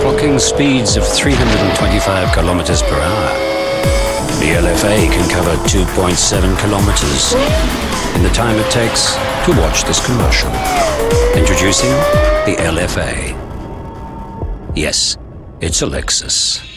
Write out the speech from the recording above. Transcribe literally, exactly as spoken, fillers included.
Clocking speeds of three hundred twenty-five kilometers per hour, the L F A can cover two point seven kilometers in the time it takes to watch this commercial. Introducing the L F A. Yes, it's a Lexus.